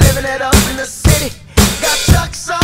Living it up in the city, got chucks on.